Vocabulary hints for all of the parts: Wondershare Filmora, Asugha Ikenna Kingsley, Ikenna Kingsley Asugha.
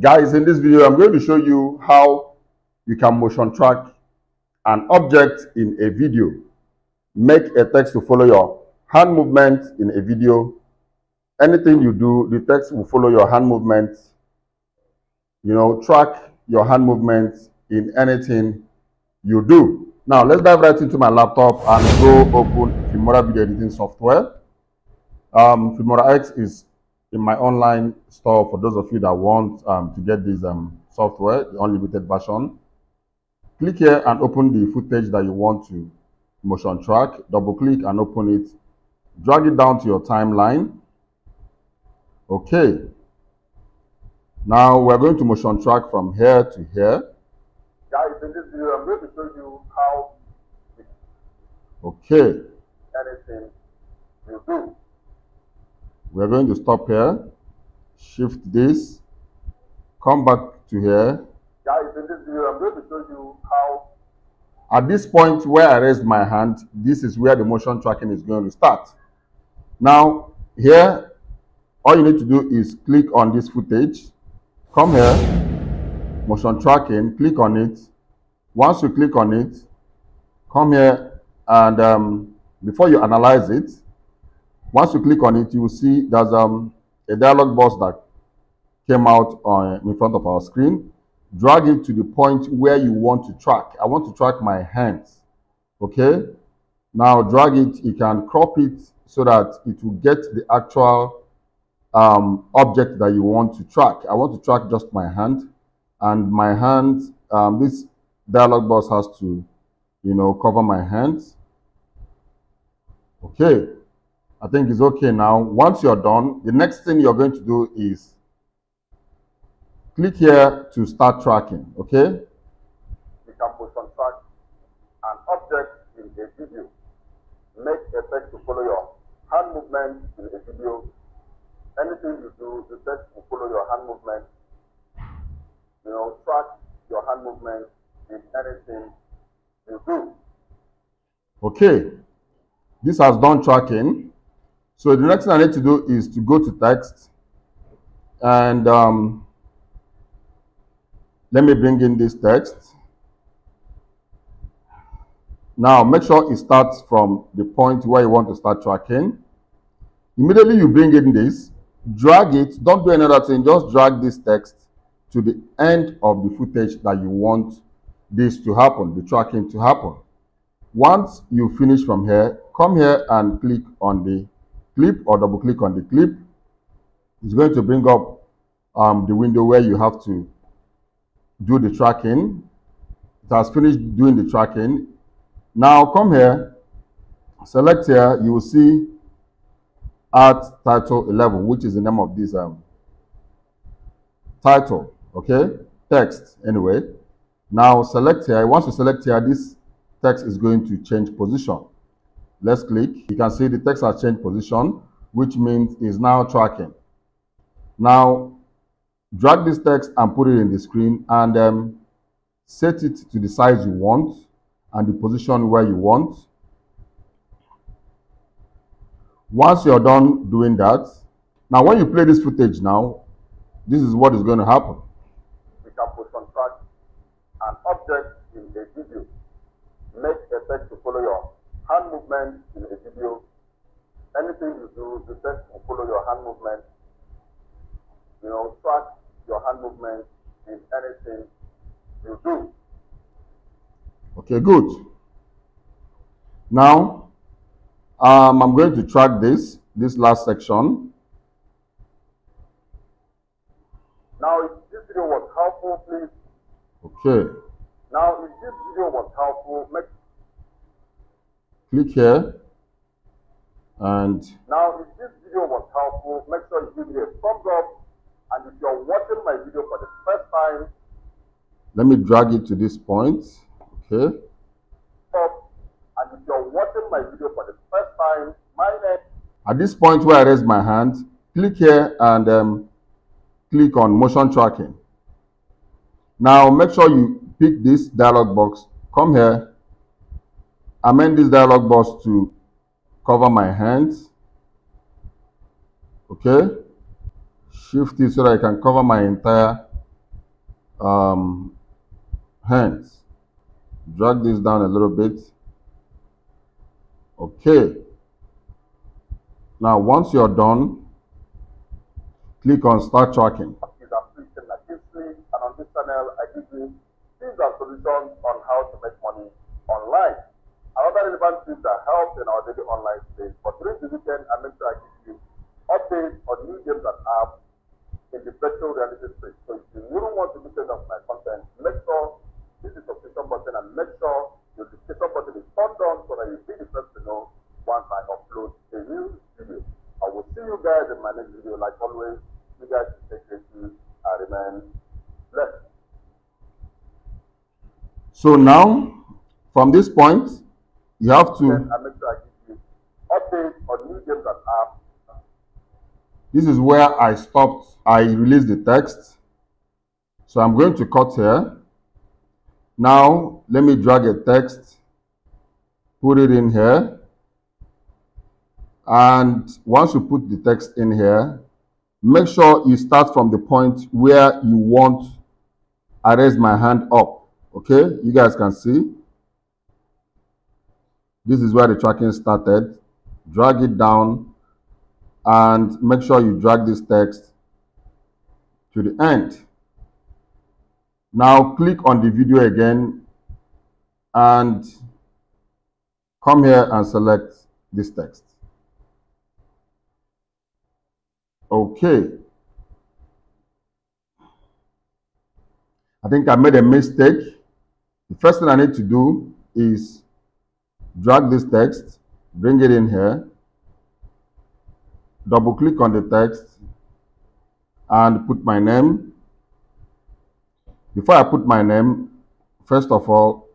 Guys, in this video, I'm going to show you how you can motion track an object in a video, make a text to follow your hand movement in a video. Anything you do, the text will follow your hand movement, you know, track your hand movement in anything you do. Now, let's dive right into my laptop and go open Filmora video editing software. Filmora X is in my online store for those of you that want to get this software, the unlimited version. Click here and open the footage that you want to motion track. Double click and open it. Drag it down to your timeline. Okay. Now we're going to motion track from here to here. Guys, in this video, I'm going to show you how. Okay. Anything you do. We're going to stop here, shift this, come back to here. Guys, in this video, I'm going to show you how. At this point where I raised my hand, this is where the motion tracking is going to start. Now, here, all you need to do is click on this footage, come here, motion tracking, click on it. Once you click on it, come here and before you analyze it, once you click on it, you will see there's a dialog box that came out in front of our screen. Drag it to the point where you want to track. I want to track my hands. Okay? Now drag it. You can crop it so that it will get the actual object that you want to track. I want to track just my hand. And my hand, this dialog box has to, you know, cover my hands. Okay. I think it's okay now. Once you're done, the next thing you're going to do is click here to start tracking, okay? You can motion track an object in a video. Make a text to follow your hand movement in a video. Anything you do, the text will follow your hand movement. You know, track your hand movement in anything you do. Okay. This has done tracking. So the next thing I need to do is to go to text and let me bring in this text. Now make sure it starts from the point where you want to start tracking. Immediately you bring in this, drag it, don't do another thing, just drag this text to the end of the footage that you want this to happen, the tracking to happen. Once you finish from here, come here and click on the clip or double click on the clip. It's going to bring up the window where you have to do the tracking. It has finished doing the tracking. Now come here, select here, you will see Add Title 11, which is the name of this title, okay? Text, anyway. Now select here. Once you select here, this text is going to change position. Let's click. You can see the text has changed position, which means it's now tracking. Now, drag this text and put it in the screen and set it to the size you want and the position where you want. Once you're done doing that, now when you play this footage now, this is what is going to happen. You can position track an object in a video. Make a text to follow your hand movement in a video. Anything you do, the text will follow your hand movement. You know, track your hand movement in anything you do. Okay, good. Now, I'm going to track this last section. Now, if this video was helpful, please. Okay. Now, if this video was helpful, make click here, and now if this video was helpful, make sure you give it a thumbs up, and if you're watching my video for the first time, let me drag it to this point, okay? Up, and if you're watching my video for the first time, at this point where I raise my hand, click here and click on motion tracking. Now make sure you pick this dialog box, come here, amend this dialog box to cover my hands. Okay, shift it so that I can cover my entire hands. Drag this down a little bit. Okay. Now, once you're done, click on Start Tracking. And on this channel, I give you tips and solutions on how to make money online. Another relevant tips that help in our daily online space. For today's weekend, I make sure I give you updates on new games and apps in the virtual reality space. So if you really want to be part of my content, make sure this is the subscription button and make sure your subscription button is turned on so that you'll be the first to know once I upload a new video. I will see you guys in my next video. Like always, you guys take care too. I remain. So now, from this point, you have to. This is where I stopped. I released the text. So I'm going to cut here. Now, let me drag a text, put it in here. And once you put the text in here, make sure you start from the point where you want. I raise my hand up. Okay, you guys can see. This is where the tracking started. Drag it down and make sure you drag this text to the end. Now click on the video again and come here and select this text. Okay. I think I made a mistake. The first thing I need to do is drag this text, bring it in here, double click on the text, and put my name. Before I put my name, first of all,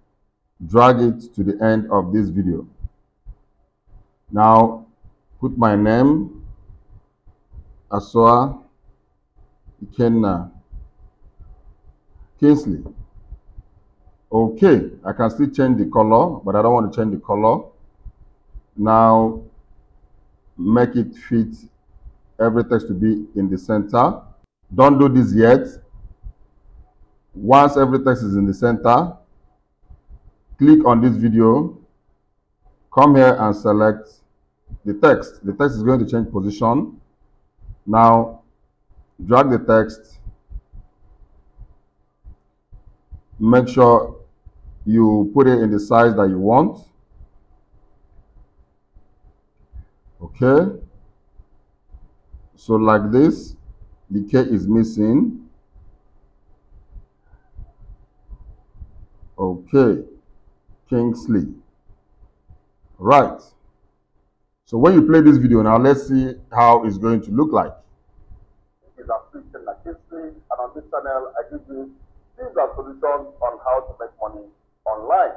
drag it to the end of this video. Now, put my name, Asugha Ikenna Kingsley. Okay, I can still change the color, but I don't want to change the color. Now, make it fit every text to be in the center. Don't do this yet. Once every text is in the center, click on this video, come here and select the text. The text is going to change position. Now, drag the text. Make sure you put it in the size that you want. Okay. So like this, the K is missing. Okay. Kingsley. Right. So when you play this video now, let's see how it's going to look like. It's Ikenna Kingsley, and on this channel, I give you these are solutions on how to make money online.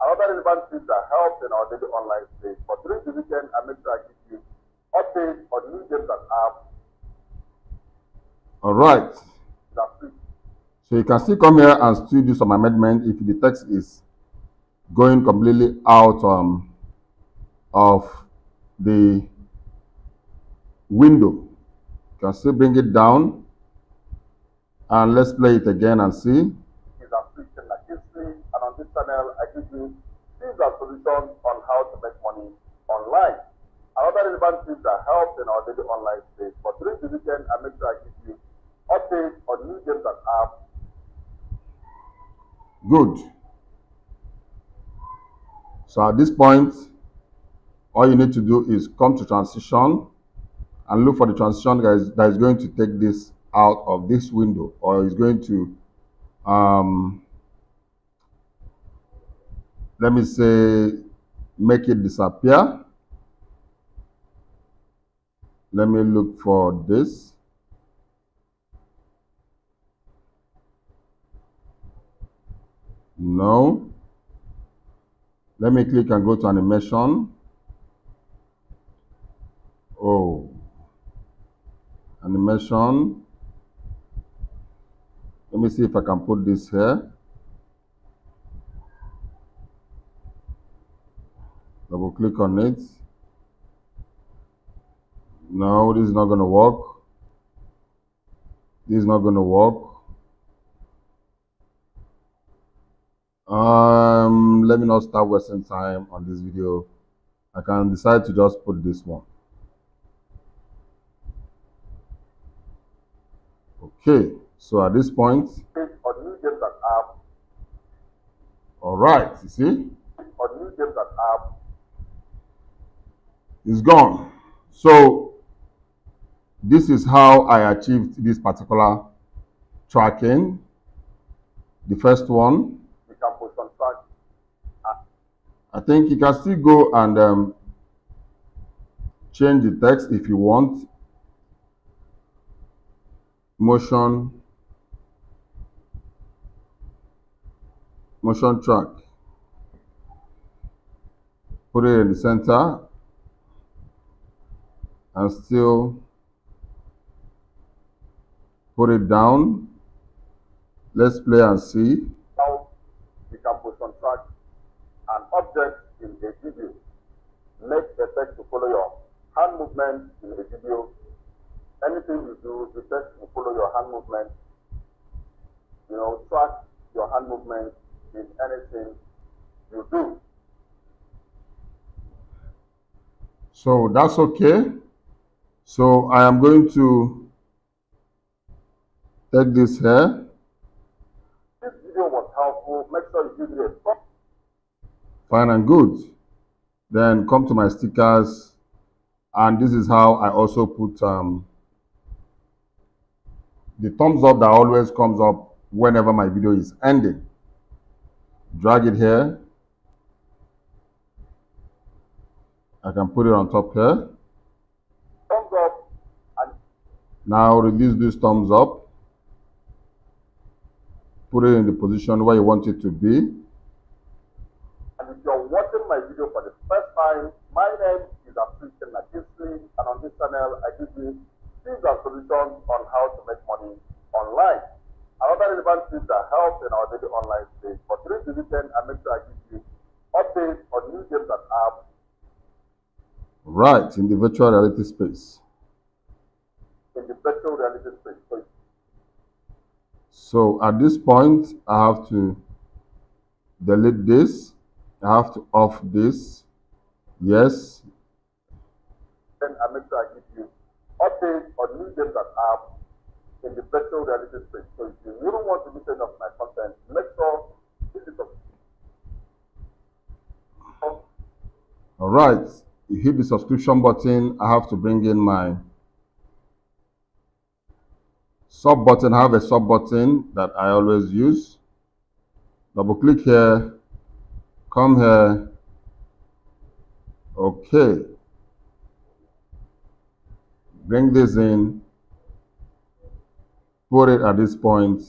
Another relevant tips that help in our daily online space. For today's weekend, I make sure I give you updates on new games and apps. All right. So you can still come here and still do some amendment if the text is going completely out of the window. You can still bring it down. And let's play it again and see. Is Ikenna Kingsley, and on this channel, I give you tips and solutions on how to make money online. Another relevant tips that help in our daily online space. For today's weekend, I make sure I give you updates on new games and apps. Good. So at this point, all you need to do is come to transition and look for the transition that is going to take this out of this window, or is going to let me say make it disappear. Let me look for this. No, let me click and go to animation. Oh, animation. Let me see if I can put this here. Double click on it. No, this is not going to work. This is not going to work. Let me not start wasting time on this video. I can decide to just put this one. Okay, so at this point, all right, you see, it's gone. So this is how I achieved this particular tracking. The first one, I think you can still go and change the text if you want. Motion track. Put it in the center and still put it down. Let's play and see. Now we can motion track an object in a video. Make the text to follow your hand movement in a video. Anything you do, the text will follow your hand movement. You know, track your hand movement in anything you do. So that's okay. So I am going to take this here. This video was helpful. Make sure you give it a stop. Fine and good. Then come to my stickers, and this is how I also put the thumbs up that always comes up whenever my video is ending. Drag it here. I can put it on top here. Thumbs up. And now release this thumbs up. Put it in the position where you want it to be. And if you're watching my video for the first time, my name is Ikenna Kingsley, and on this channel I give you tips and solutions on how to make money online. Another relevant tip that helps in our daily online space. For today's dividend, I make sure I give you updates on new games and apps. Right, in the virtual reality space. In the virtual reality space, please. So at this point, I have to delete this. I have to off this. Yes. Then I make sure I give you updates on new games and apps in the virtual reality space. So if you really want to miss any of my content, make sure this is up. All right, you hit the subscription button. I have to bring in my sub button. I have a sub button that I always use. Double click here, come here. Okay, bring this in. Put it at this point,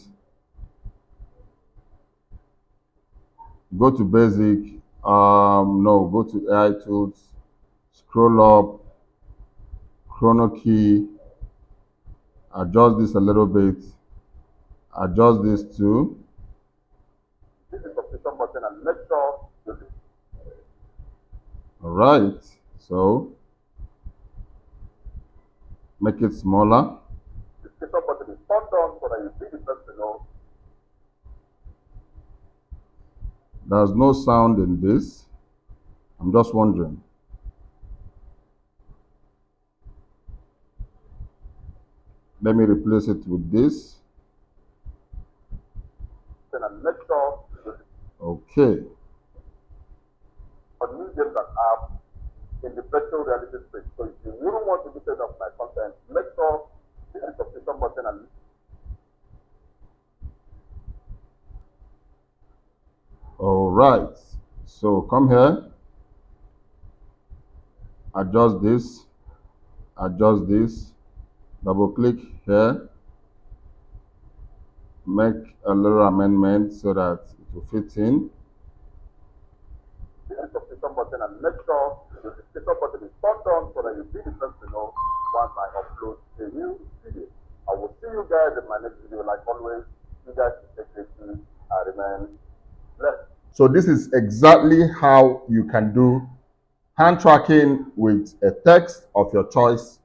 go to basic, no, go to AI tools, scroll up, chrono key, adjust this a little bit, adjust this too. This is the subscription button and let's go. All right, so make it smaller. There's no sound in this. I'm just wondering. Let me replace it with this. Okay. In the virtual reality space. So if you really want to be part of my content, make sure you hit the subscription button and all right, so come here, adjust this, double click here, make a little amendment so that it will fit in. Hit the subscription button and make sure the subscription button is turned on so that you'll be the first to know once I upload a new video. I will see you guys in my next video. Like always, you guys take it easy. I remain blessed. So this is exactly how you can do hand tracking with a text of your choice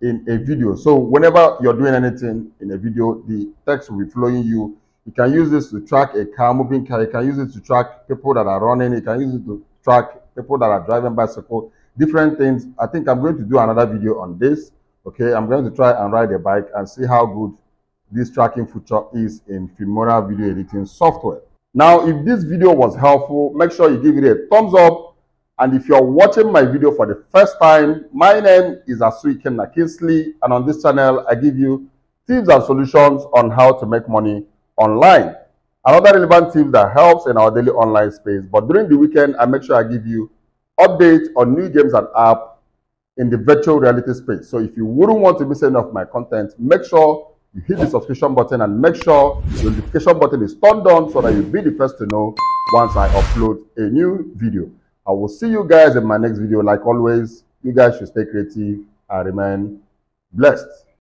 in a video. So whenever you're doing anything in a video, the text will be flowing you You can use this to track a car, moving car. You can use it to track people that are running. You can use it to track people that are driving bicycle, different things. I think I'm going to do another video on this. Okay, I'm going to try and ride a bike and see how good this tracking feature is in Filmora video editing software. Now, if this video was helpful, make sure you give it a thumbs up. And if you're watching my video for the first time, my name is Ikenna Kingsley, and on this channel, I give you tips and solutions on how to make money online. Another relevant tip that helps in our daily online space. But during the weekend, I make sure I give you updates on new games and apps in the virtual reality space. So if you wouldn't want to miss any of my content, make sure you hit the subscription button and make sure the notification button is turned on so that you'll be the first to know once I upload a new video. I will see you guys in my next video. Like always, you guys should stay creative and remain blessed.